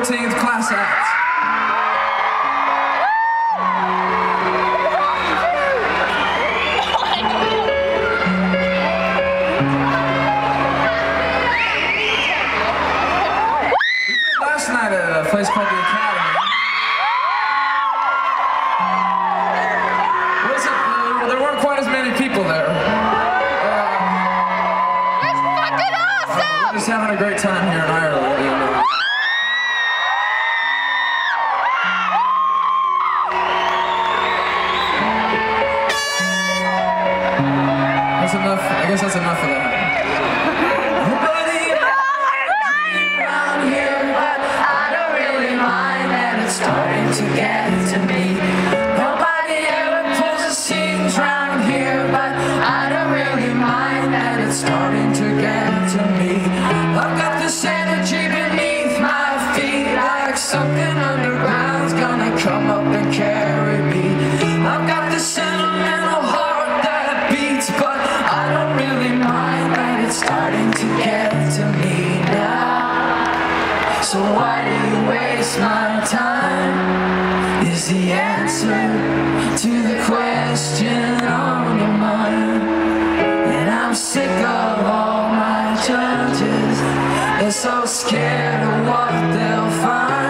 14th Class Act. At a place called the Academy. There weren't quite as many people there. That's fucking awesome! We're just having a great time here in Ireland. You know. That's enough. I guess that's enough of that. Starting to get to me. Nobody ever pulls the scenes round here, but I don't really mind that it's starting to get to me. I've got this energy beneath my feet, like something underground's gonna come up and carry me. I've got this sentimental heart that beats, but I don't really mind that it's starting to get to me now. So why do you waste my time? Is the answer to the question on your mind? And I'm sick of all my judges. They're so scared of what they'll find.